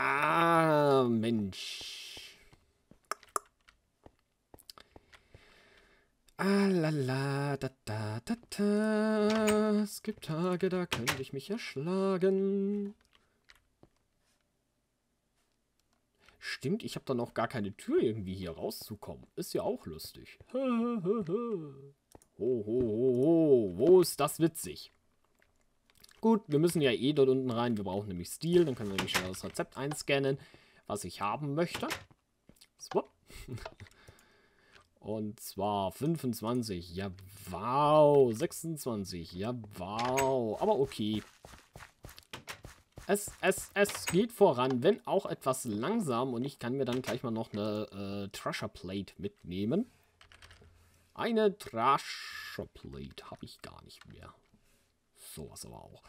Ah, Mensch. Ah, la, la, da, da, da, da. Es gibt Tage, da könnte ich mich erschlagen. Stimmt, ich habe dann auch gar keine Tür irgendwie hier rauszukommen. Ist ja auch lustig. Ho, ho, ho, ho. Wo ist das witzig? Gut, wir müssen ja eh dort unten rein. Wir brauchen nämlich Steel. Dann können wir nämlich schnell das Rezept einscannen, was ich haben möchte. Swap. Und zwar 25. Ja, wow. 26. Ja, wow. Aber okay. Es geht voran, wenn auch etwas langsam. Und ich kann mir dann gleich mal noch eine Trasher Plate mitnehmen. Eine Trasher Plate habe ich gar nicht mehr. Sowas aber auch.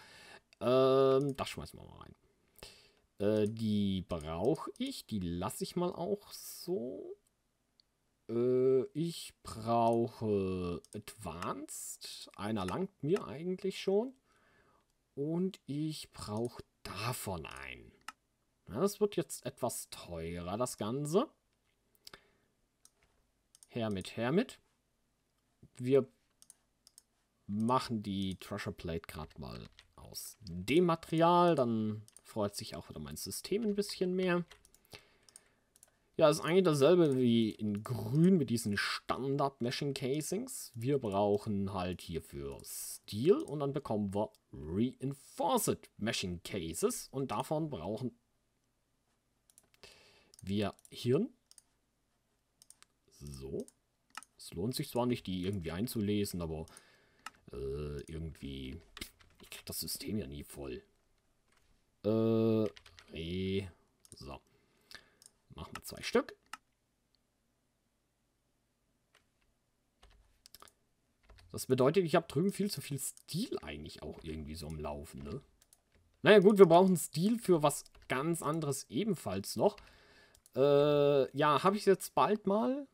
Das schmeißen wir mal rein. Die brauche ich. Die lasse ich mal auch so. Ich brauche Advanced. Einer langt mir eigentlich schon. Und ich brauche davon ein. Ja, das wird jetzt etwas teurer, das Ganze. Her mit. Wir machen die Treasure Plate gerade mal aus dem Material. Dann freut sich auch wieder mein System ein bisschen mehr. Ja, ist eigentlich dasselbe wie in Grün mit diesen Standard Messing Casings. Wir brauchen halt hierfür Steel und dann bekommen wir Reinforced Machine Cases. Und davon brauchen wir Hirn. So. Es lohnt sich zwar nicht, die irgendwie einzulesen, aber irgendwie... Ich krieg das System ja nie voll. So. Machen wir 2 Stück. Das bedeutet, ich habe drüben viel zu viel Steel eigentlich auch irgendwie so im Laufen, ne? Naja gut, wir brauchen Steel für was ganz anderes ebenfalls noch. Ja, habe ich jetzt bald mal?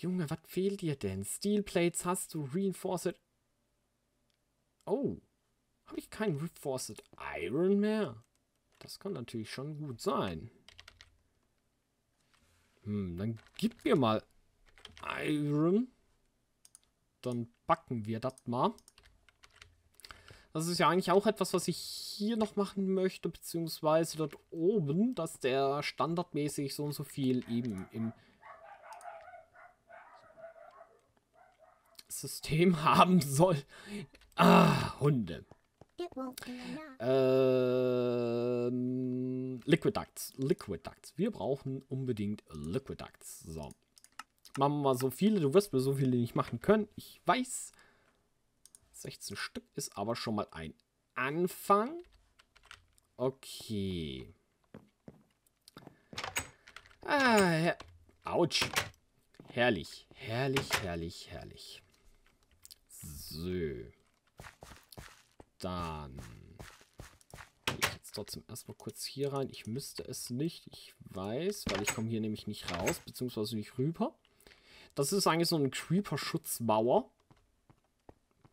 Junge, was fehlt dir denn? Steelplates hast du, Reinforced... Oh. Habe ich keinen Reinforced Iron mehr? Das kann natürlich schon gut sein. Dann gib mir mal Iron. Dann backen wir das mal. Das ist ja eigentlich auch etwas, was ich hier noch machen möchte, beziehungsweise dort oben, dass der standardmäßig so und so viel eben im System haben soll. Ah, Hunde. Liquiducts. Wir brauchen unbedingt Liquiducts. So. Machen wir mal so viele. Du wirst mir so viele nicht machen können. Ich weiß. 16 Stück ist aber schon mal ein Anfang. Okay. Autsch. Herrlich. Herrlich. So. Dann gehe ich jetzt trotzdem erstmal kurz hier rein. Ich müsste es nicht, ich weiß, weil ich komme hier nämlich nicht raus, beziehungsweise nicht rüber. Das ist eigentlich so eine Creeper-Schutzmauer.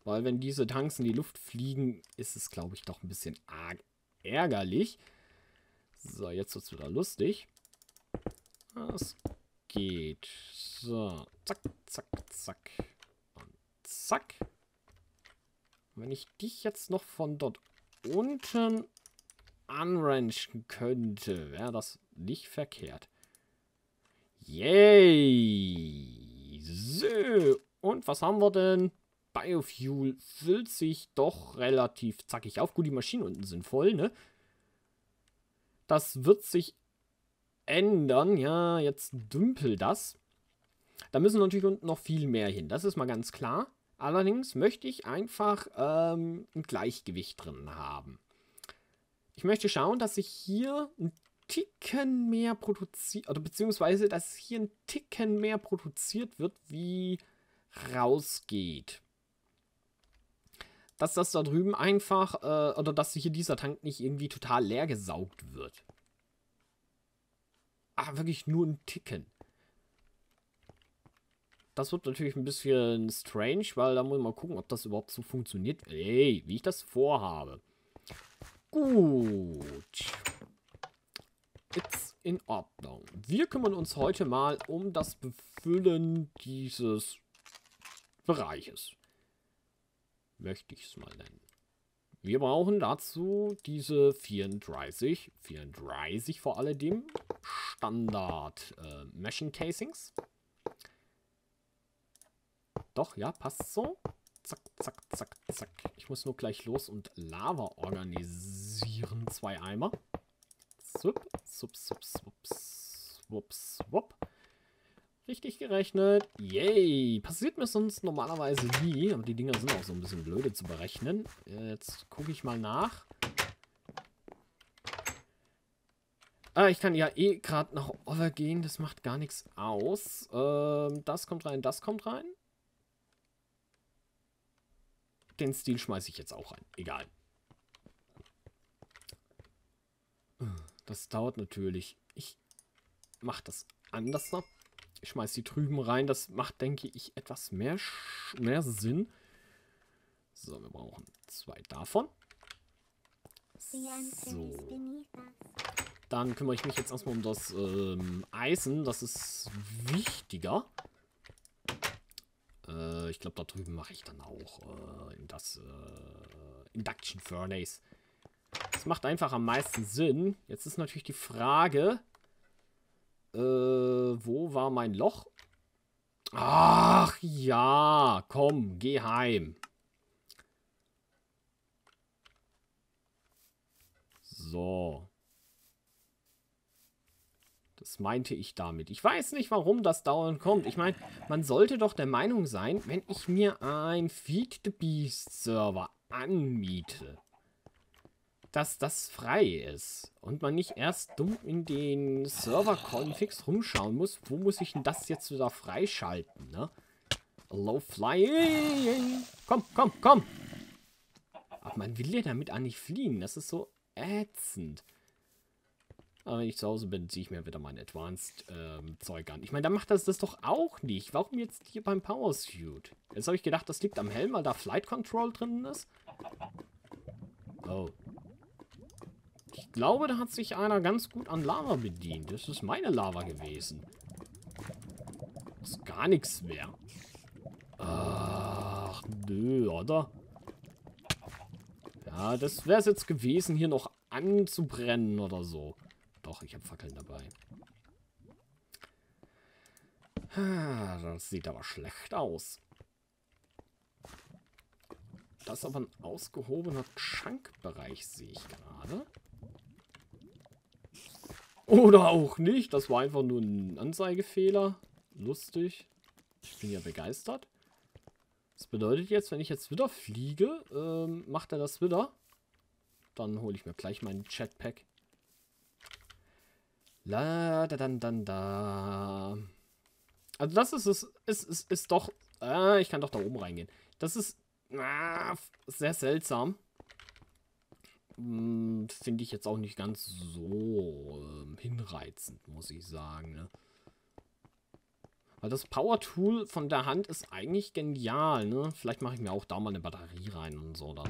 Weil wenn diese Tanks in die Luft fliegen, ist es, glaube ich, doch ein bisschen arg ärgerlich. So, jetzt wird es wieder lustig. Das geht. So, zack, zack, zack und zack. Wenn ich dich jetzt noch von dort unten anranchen könnte, wäre das nicht verkehrt. Yay! So, und was haben wir denn? Biofuel füllt sich doch relativ zackig auf. Gut, die Maschinen unten sind voll, ne? Das wird sich ändern. Ja, jetzt dümpelt das. Da müssen natürlich unten noch viel mehr hin. Das ist mal ganz klar. Allerdings möchte ich einfach ein Gleichgewicht drin haben. Ich möchte schauen, dass ich hier einen Ticken mehr produziert, oder beziehungsweise, dass hier ein Ticken mehr produziert wird, wie rausgeht. Dass das da drüben einfach, oder dass hier dieser Tank nicht irgendwie total leer gesaugt wird. Ah, wirklich nur ein Ticken. Das wird natürlich ein bisschen strange, weil da muss ich mal gucken, ob das überhaupt so funktioniert. Ey, wie ich das vorhabe. Gut. Ist in Ordnung. Wir kümmern uns heute mal um das Befüllen dieses Bereiches. Möchte ich es mal nennen. Wir brauchen dazu diese 34 vor allem Standard Messing Casings. Doch, ja, passt so. Zack, zack, zack, zack. Ich muss nur gleich los und Lava organisieren. 2 Eimer. Sup, sup, sup, sup, sup, sup. Richtig gerechnet. Yay. Passiert mir sonst normalerweise nie. Aber die Dinger sind auch so ein bisschen blöde zu berechnen. Jetzt gucke ich mal nach. Ah, ich kann ja eh gerade nach Over gehen. Das macht gar nichts aus. Das kommt rein, das kommt rein. Den Steel schmeiße ich jetzt auch rein. Egal. Das dauert natürlich. Ich mache das anders noch. Ich schmeiß die drüben rein. Das macht, denke ich, etwas mehr Sinn. So, wir brauchen 2 davon. So. Dann kümmere ich mich jetzt erstmal um das Eisen. Das ist wichtiger. Ich glaube, da drüben mache ich dann auch in das Induction Furnace. Das macht einfach am meisten Sinn. Jetzt ist natürlich die Frage... wo war mein Loch? Ach ja, komm, geh heim. So. Das meinte ich damit. Ich weiß nicht, warum das dauernd kommt. Ich meine, man sollte doch der Meinung sein, wenn ich mir ein Feed-the-Beast-Server anmiete, dass das frei ist und man nicht erst dumm in den Server-Configs rumschauen muss, wo muss ich denn das jetzt wieder freischalten, ne? Low Flying! Komm, komm, komm! Aber man will ja damit auch nicht fliehen, das ist so ätzend. Aber wenn ich zu Hause bin, ziehe ich mir wieder mein Advanced-Zeug an. Ich meine, da macht das doch auch nicht. Warum jetzt hier beim Power Suit? Jetzt habe ich gedacht, das liegt am Helm, weil da Flight Control drin ist. Oh. Ich glaube, da hat sich einer ganz gut an Lava bedient. Das ist meine Lava gewesen. Das ist gar nichts mehr. Ach, nö, oder? Ja, das wäre es jetzt gewesen, hier noch anzubrennen oder so. Doch, ich habe Fackeln dabei. Das sieht aber schlecht aus. Das ist aber ein ausgehobener Schankbereich, sehe ich gerade. Oder auch nicht. Das war einfach nur ein Anzeigefehler. Lustig. Ich bin ja begeistert. Das bedeutet jetzt, wenn ich jetzt wieder fliege, macht er das wieder. Dann hole ich mir gleich meinen Jetpack. La da dann dann da. Also das ist es. Ist doch... ich kann doch da oben reingehen. Das ist sehr seltsam. Finde ich jetzt auch nicht ganz so hinreizend, muss ich sagen. Ne? Weil das Power-Tool von der Hand ist eigentlich genial. Ne? Vielleicht mache ich mir auch da mal eine Batterie rein und so. Dann,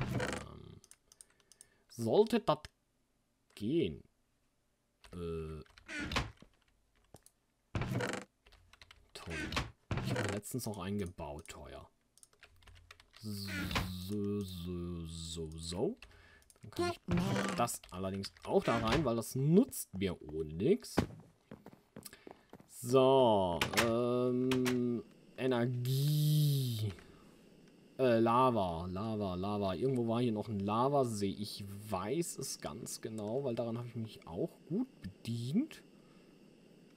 sollte das gehen. Toll. Ich habe letztens noch eingebaut, teuer. So. Dann kann ich das allerdings auch da rein, weil das nutzt mir ohne nichts. So, Energie. Lava. Irgendwo war hier noch ein Lavasee. Ich weiß es ganz genau, weil daran habe ich mich auch gut bedient.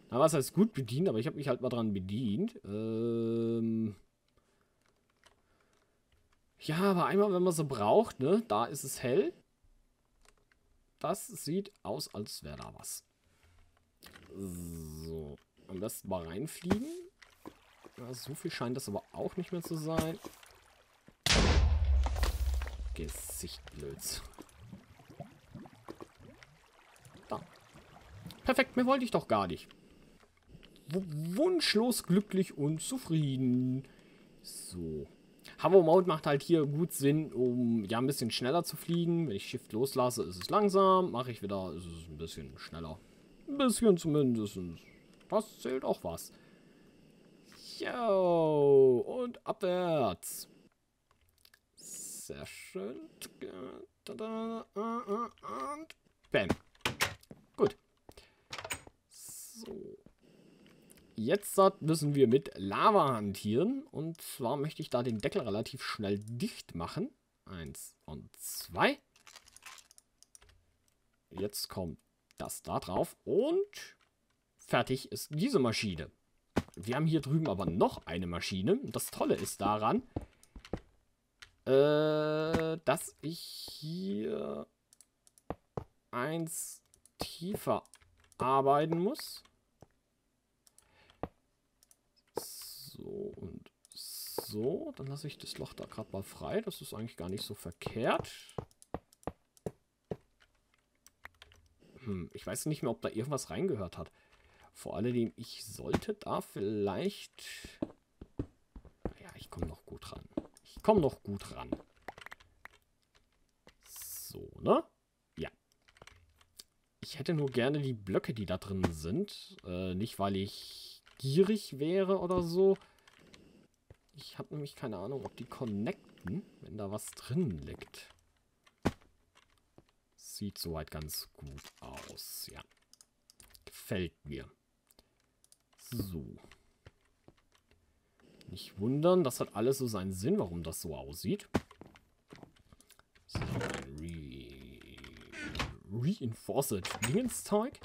Na, was heißt gut bedient? Aber ich habe mich halt mal dran bedient. Ja, aber einmal, wenn man sie braucht, ne? Da ist es hell. Das sieht aus, als wäre da was. So. Am besten mal reinfliegen. Ja, so viel scheint das aber auch nicht mehr zu sein. Gesichtblöds. Da. Perfekt, mehr wollte ich doch gar nicht. Wunschlos glücklich und zufrieden. So. Hover Mount macht halt hier gut Sinn, um ja ein bisschen schneller zu fliegen. Wenn ich Shift loslasse, ist es langsam. Mache ich wieder, ist es ein bisschen schneller. Ein bisschen zumindest. Das zählt auch was. Jo, und abwärts. Sehr schön. Und bam. Gut. So. Jetzt müssen wir mit Lava hantieren. Und zwar möchte ich da den Deckel relativ schnell dicht machen. 1 und 2. Jetzt kommt das da drauf. Und fertig ist diese Maschine. Wir haben hier drüben aber noch eine Maschine. Das Tolle ist daran, dass ich hier 1 tiefer arbeiten muss. So und so. Dann lasse ich das Loch da gerade mal frei. Das ist eigentlich gar nicht so verkehrt. Ich weiß nicht mehr, ob da irgendwas reingehört hat. Vor allem, ich sollte da vielleicht... Ja, ich komme noch gut ran. Ich komme noch gut ran. So, ne? Ja. Ich hätte nur gerne die Blöcke, die da drin sind. Nicht, weil ich gierig wäre oder so. Ich habe nämlich keine Ahnung, ob die connecten, wenn da was drin liegt. Sieht soweit ganz gut aus, ja. Gefällt mir. So. Nicht wundern, das hat alles so seinen Sinn, warum das so aussieht. So, Reinforced Dingensteig.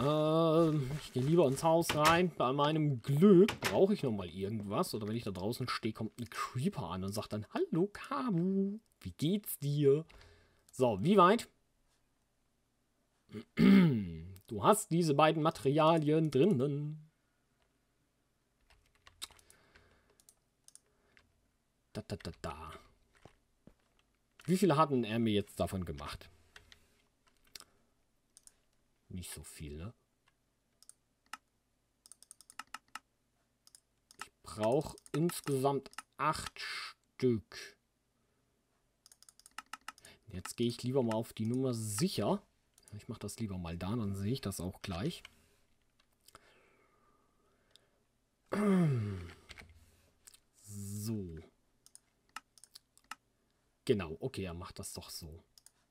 Ich gehe lieber ins Haus rein. Bei meinem Glück brauche ich nochmal irgendwas. Oder wenn ich da draußen stehe, kommt ein Creeper an und sagt dann, hallo Kabu, wie geht's dir? So, wie weit? Du hast diese beiden Materialien drinnen. Da. Wie viele hatten er mir jetzt davon gemacht? Nicht so viel, ne? Ich brauche insgesamt 8 Stück. Jetzt gehe ich lieber mal auf die Nummer sicher. Ich mache das lieber mal da, dann sehe ich das auch gleich. So. Genau, okay, er macht das doch so.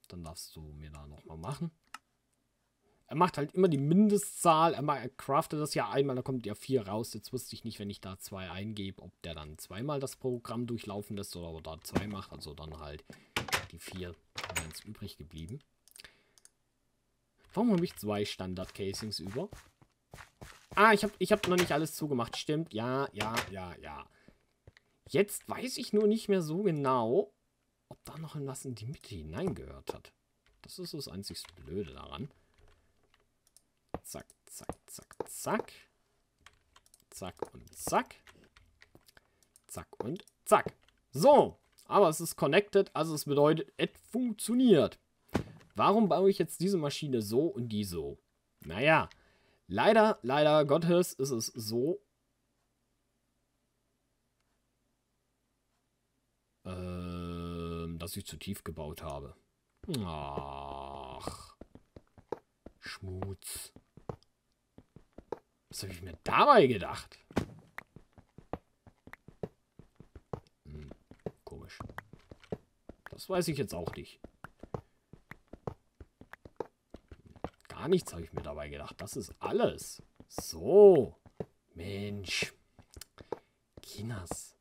Dann darfst du mir da nochmal machen. Er macht halt immer die Mindestzahl. Er craftet das ja einmal, da kommt ja 4 raus. Jetzt wusste ich nicht, wenn ich da 2 eingebe, ob der dann zweimal das Programm durchlaufen lässt oder ob er da 2 macht. Also dann halt die 4 wären es übrig geblieben. Warum habe ich 2 Standard-Casings über? Ah, ich hab noch nicht alles zugemacht. Stimmt, ja. Jetzt weiß ich nur nicht mehr so genau, ob da noch was in die Mitte hineingehört hat. Das ist das einzig Blöde daran. Zack, zack, zack, zack. Zack und zack. Zack und zack. So, aber es ist connected, also es bedeutet, es funktioniert. Warum baue ich jetzt diese Maschine so und die so? Naja, leider Gottes ist es so. Dass ich zu tief gebaut habe. Ach. Schmutz. Was habe ich mir dabei gedacht? Komisch. Das weiß ich jetzt auch nicht. Gar nichts habe ich mir dabei gedacht. Das ist alles. So. Mensch. Kinas.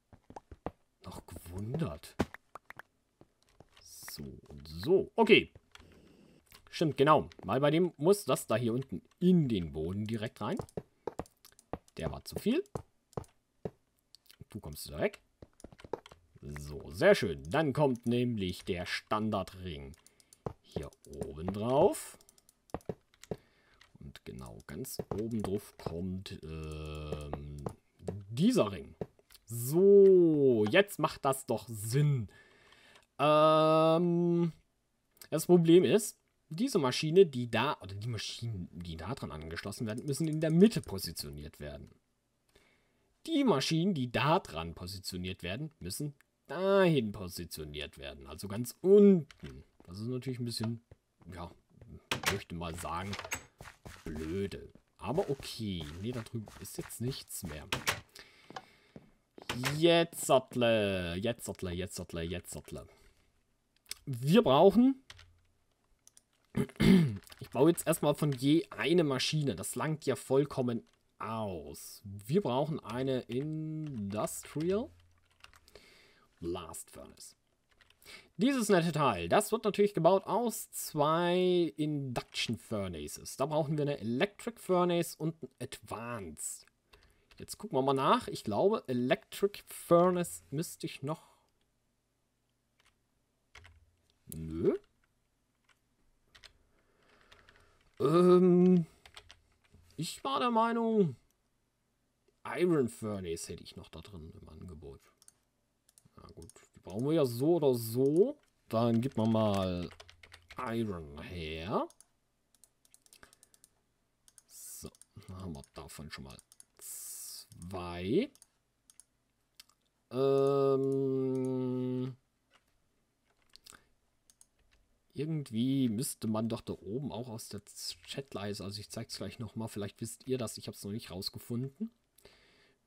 Noch gewundert. So und so. Okay. Stimmt, genau. Weil bei dem muss das da hier unten in den Boden direkt rein. Der war zu viel. Du kommst da weg. So, sehr schön. Dann kommt nämlich der Standardring hier oben drauf. Und genau, ganz oben drauf kommt dieser Ring. So, jetzt macht das doch Sinn. Das Problem ist, diese Maschine, die da, oder die Maschinen, die da dran angeschlossen werden, müssen in der Mitte positioniert werden. Die Maschinen, die da dran positioniert werden, müssen dahin positioniert werden. Also ganz unten. Das ist natürlich ein bisschen, ja, ich möchte mal sagen, blöde. Aber okay. Nee, da drüben ist jetzt nichts mehr. Jetzt Sattle. Jetzt Sattle, jetzt Sattle, jetzt Sattle. Wir brauchen... Ich baue jetzt erstmal von je eine Maschine. Das langt ja vollkommen aus. Wir brauchen eine Industrial Blast Furnace. Dieses nette Teil, das wird natürlich gebaut aus 2 Induction Furnaces. Da brauchen wir eine Electric Furnace und ein Advanced. Jetzt gucken wir mal nach. Ich glaube, Electric Furnace müsste ich noch... Nö. Ich war der Meinung, Iron Furnace hätte ich noch da drin im Angebot. Na gut, die brauchen wir ja so oder so. Dann gibt man mal Iron her. So, dann haben wir davon schon mal 2. Irgendwie müsste man doch da oben auch aus der Chatleiste, also ich zeige es gleich nochmal, vielleicht wisst ihr das, ich habe es noch nicht rausgefunden.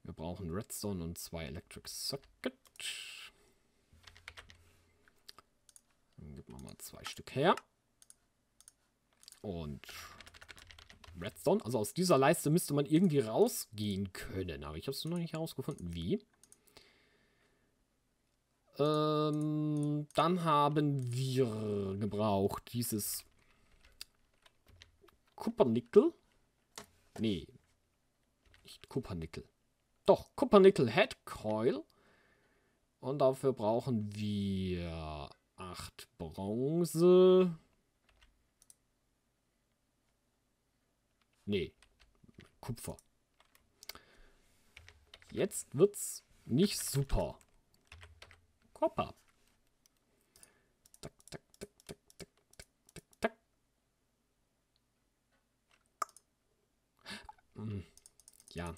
Wir brauchen Redstone und 2 Electric Circuit. Dann geben wir mal 2 Stück her. Und Redstone, also aus dieser Leiste müsste man irgendwie rausgehen können, aber ich habe es noch nicht rausgefunden, wie. Dann haben wir gebraucht dieses Kupfernickel. Nee, nicht Kupfernickel. Doch, Kupfernickel Head Coil. Und dafür brauchen wir 8 Bronze. Nee, Kupfer. Jetzt wird's nicht super. Hoppa. Tak, tak, tak, tak, tak, tak, tak. Ja.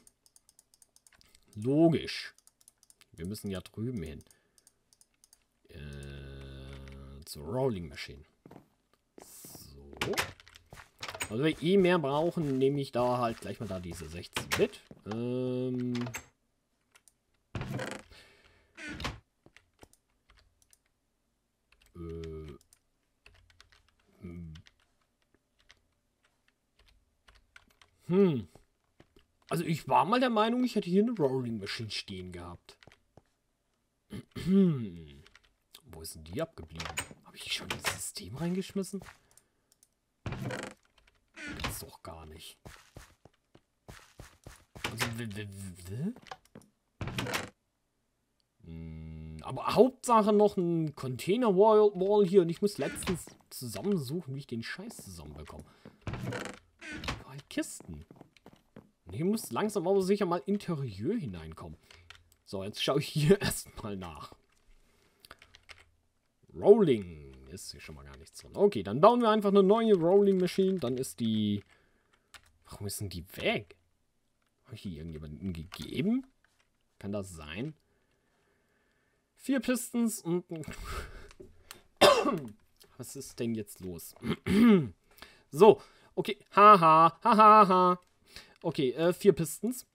Logisch. Wir müssen ja drüben hin. Zur Rolling Machine. So. Also wenn wir eh mehr brauchen, nehme ich da halt gleich mal da diese 16 Bit. Also ich war mal der Meinung, ich hätte hier eine Rolling Machine stehen gehabt. Wo ist denn die abgeblieben? Habe ich schon ins System reingeschmissen? Das ist doch gar nicht. Also, aber Hauptsache noch ein Container World Wall hier und ich muss letztens zusammensuchen, wie ich den Scheiß zusammenbekomme. Kisten. Und hier muss langsam aber sicher mal Interieur hineinkommen. So, jetzt schaue ich hier erstmal nach. Rolling. Ist hier schon mal gar nichts drin. Okay, dann bauen wir einfach eine neue Rolling Machine. Dann ist die... Warum ist denn die weg? Habe ich die irgendjemandem gegeben? Kann das sein? 4 Pistons und... Was ist denn jetzt los? So. Okay, haha, haha, ha. Okay, 4 Pistons.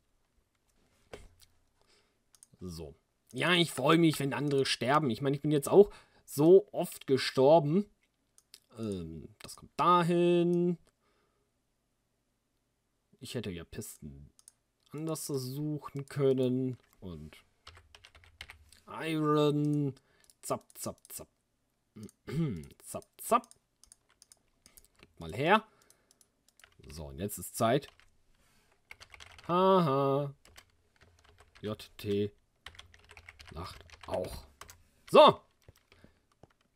So. Ja, ich freue mich, wenn andere sterben. Ich meine, ich bin jetzt auch so oft gestorben. Das kommt dahin. Ich hätte ja Pisten anders suchen können. Und Iron. Zap, zap, zap. Zap, zap. Gib mal her. So, und jetzt ist Zeit. Haha. JT. Lacht auch. So.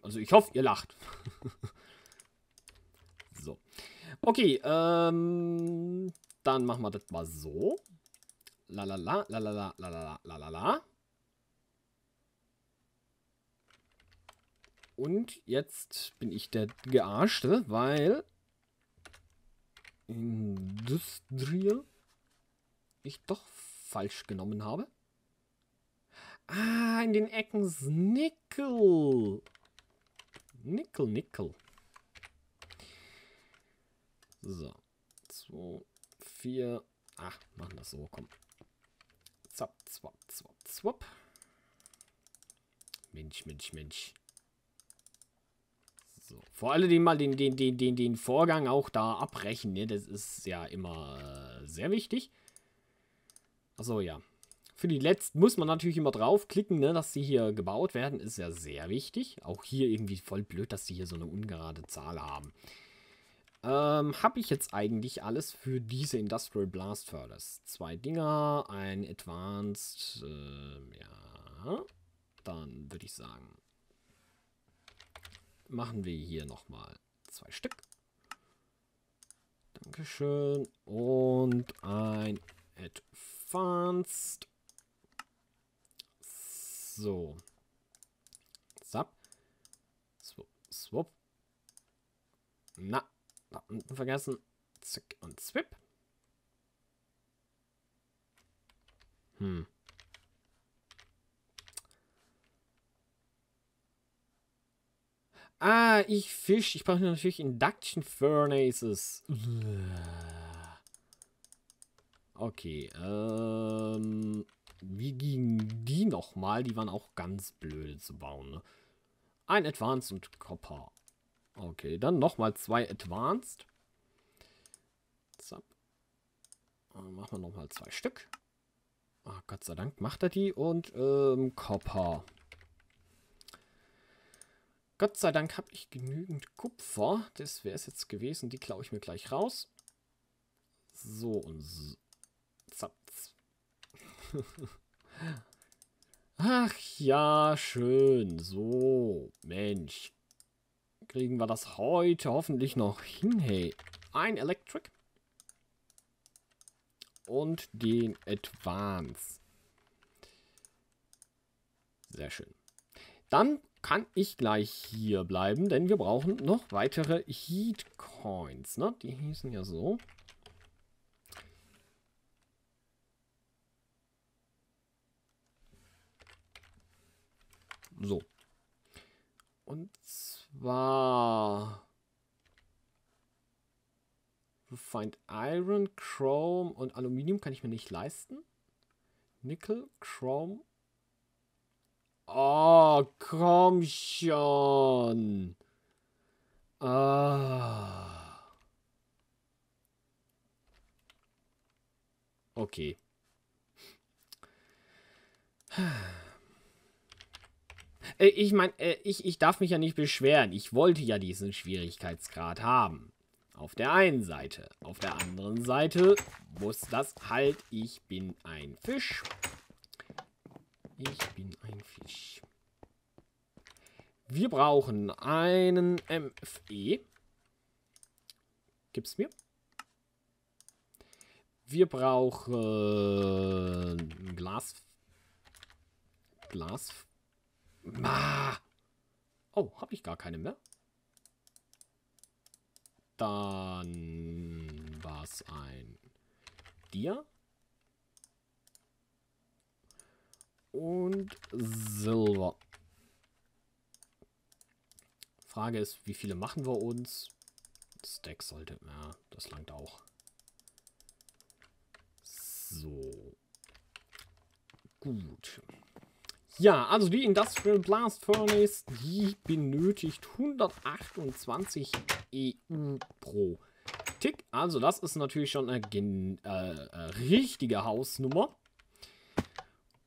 Also ich hoffe, ihr lacht. So. Okay, dann machen wir das mal so. Lalala, lalala, lalala, lalala. Und jetzt bin ich der Gearschte, weil... Industrial ich doch falsch genommen habe. Ah, in den Ecken ist Nickel. Nickel, Nickel. So. 2, 4. Ach, machen das so, komm. Zapp, zwapp, zwapp, zwapp. Mensch, Mensch, Mensch. So. Vor allem mal den Vorgang auch da abbrechen, ne? Das ist ja immer sehr wichtig. Achso, ja. Für die letzten muss man natürlich immer draufklicken, ne? Dass sie hier gebaut werden, ist ja sehr wichtig. Auch hier irgendwie voll blöd, dass sie hier so eine ungerade Zahl haben. Habe ich jetzt eigentlich alles für diese Industrial Blast Furnace? 2 Dinger, ein Advanced, ja, dann würde ich sagen, machen wir hier nochmal 2 Stück. Dankeschön. Und ein Advanced. So. Zap. Swap, swap. Na. Da unten vergessen. Zick und Zwip. Hm. Ah, ich fisch. Ich brauche natürlich Induction Furnaces. Okay. Wie gingen die nochmal? Die waren auch ganz blöde zu bauen, ne? Ein Advanced und Copper. Okay, dann nochmal 2 Advanced. Zap. Dann machen wir nochmal 2 Stück. Ah, Gott sei Dank macht er die. Und Kupfer. Gott sei Dank habe ich genügend Kupfer. Das wäre es jetzt gewesen. Die klaue ich mir gleich raus. So und so. Zap. Ach ja, schön. So, Mensch. Kriegen wir das heute hoffentlich noch hin, hey. Ein Electric. Und den Advance. Sehr schön. Dann kann ich gleich hier bleiben, denn wir brauchen noch weitere Heat Coins. Ne? Die hießen ja so. So. Und zwar Refined Iron, Chrome und Aluminium kann ich mir nicht leisten. Nickel, Chrome. Oh, komm schon. Ah. Okay. Ich meine, ich darf mich ja nicht beschweren. Ich wollte ja diesen Schwierigkeitsgrad haben. Auf der einen Seite. Auf der anderen Seite muss das halt. Ich bin ein Fisch. Ich bin ein Fisch. Wir brauchen einen MFE. Gib's mir. Wir brauchen Glas. Glas. Ma. Oh, habe ich gar keine mehr. Dann war es ein Dia. Und Silber. Frage ist, wie viele machen wir uns? Stack sollte. Ja, das langt auch. So. Gut. Ja, also die Industrial Blast Furnace, die benötigt 128 EU pro Tick. Also das ist natürlich schon eine richtige Hausnummer.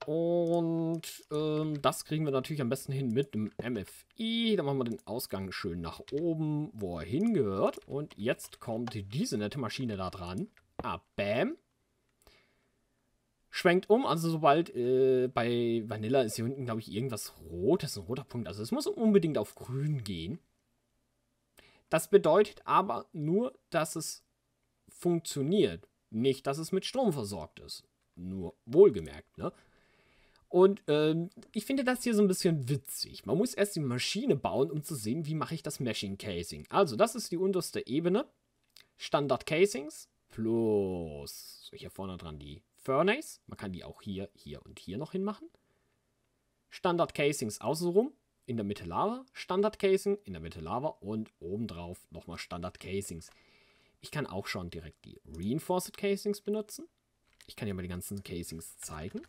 Und das kriegen wir natürlich am besten hin mit dem MFI. Dann machen wir den Ausgang schön nach oben, wo er hingehört. Und jetzt kommt diese nette Maschine da dran. Ah, bam. Schwenkt um, also sobald bei Vanilla ist hier unten, glaube ich, irgendwas rot. Das ist ein roter Punkt. Also es muss unbedingt auf grün gehen. Das bedeutet aber nur, dass es funktioniert. Nicht, dass es mit Strom versorgt ist. Nur wohlgemerkt, ne? Und ich finde das hier so ein bisschen witzig. Man muss erst die Maschine bauen, um zu sehen, wie mache ich das Meshing Casing. Also das ist die unterste Ebene. Standard Casings plus hier vorne dran die Furnace. Man kann die auch hier, hier und hier noch hinmachen. Standard Casings außenrum. In der Mitte Lava. Standard Casing. In der Mitte Lava. Und obendrauf nochmal Standard Casings. Ich kann auch schon direkt die Reinforced Casings benutzen. Ich kann hier mal die ganzen Casings zeigen.